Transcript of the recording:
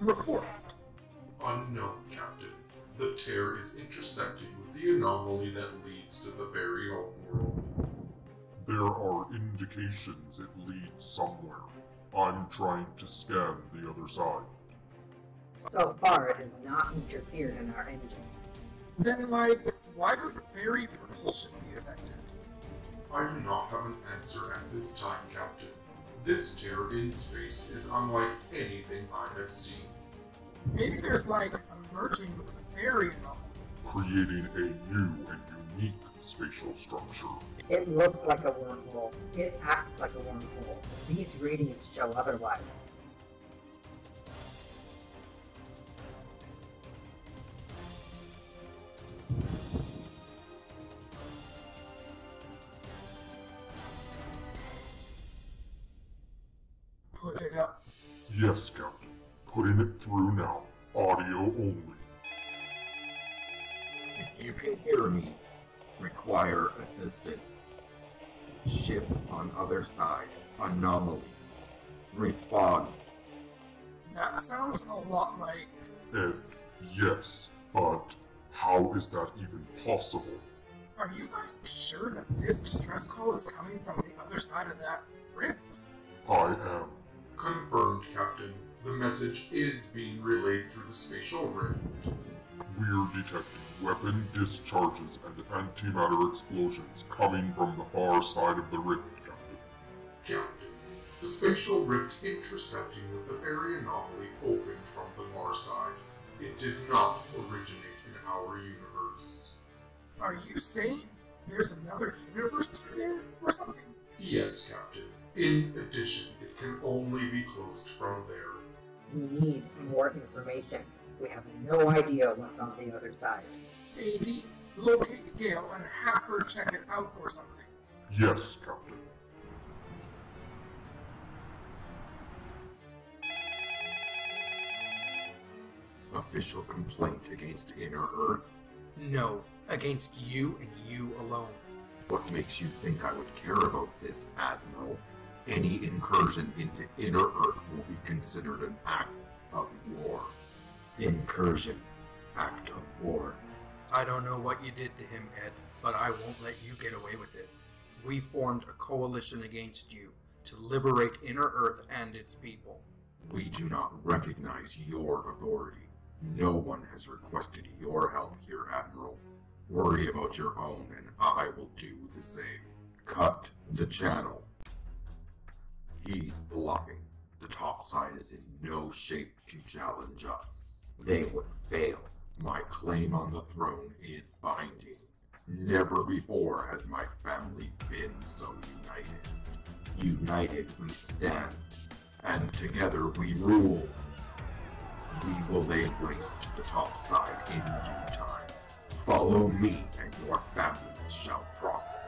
Report! Unknown, Captain. The tear is intersecting with the anomaly that leads to the very home world. There are indications it leads somewhere. I'm trying to scan the other side. So far, it has not interfered in our engine. Then, why would fairy propulsion be affected? I do not have an answer at this time, Captain. This tear in space is unlike anything I have seen. Maybe there's, a merging with a fairy anomaly. Creating a new and unique spatial structure. It looks like a wormhole. It acts like a wormhole. These readings show otherwise. Put it up. Yes, Captain. Putting it through now. Audio only. If you can hear me, require assistance. Ship on other side. Anomaly. Respond. That sounds a lot like... Ed, yes, but how is that even possible? Are you, sure that this distress call is coming from the other side of that rift? I am. Confirmed, Captain. The message is being relayed through the spatial rift. We're detecting weapon discharges and antimatter explosions coming from the far side of the rift, Captain. Captain, the spatial rift intersecting with the very anomaly opened from the far side. It did not originate in our universe. Are you saying there's another universe through there or something? Yes, Captain. In addition, it can only be closed from there. We need more information. We have no idea what's on the other side. AD, locate Gale and have her check it out or something. Yes, Captain. Official complaint against Inner Earth? No, against you and you alone. What makes you think I would care about this, Admiral? Any incursion into Inner Earth will be considered an act of war. Incursion. Act of war. I don't know what you did to him, Ed, but I won't let you get away with it. We formed a coalition against you to liberate Inner Earth and its people. We do not recognize your authority. No one has requested your help here, Admiral. Worry about your own, and I will do the same. Cut the channel. He's bluffing. The top side is in no shape to challenge us. They would fail. My claim on the throne is binding. Never before has my family been so united. United we stand, and together we rule. We will lay waste to the top side in due time. Follow me, and your families shall prosper.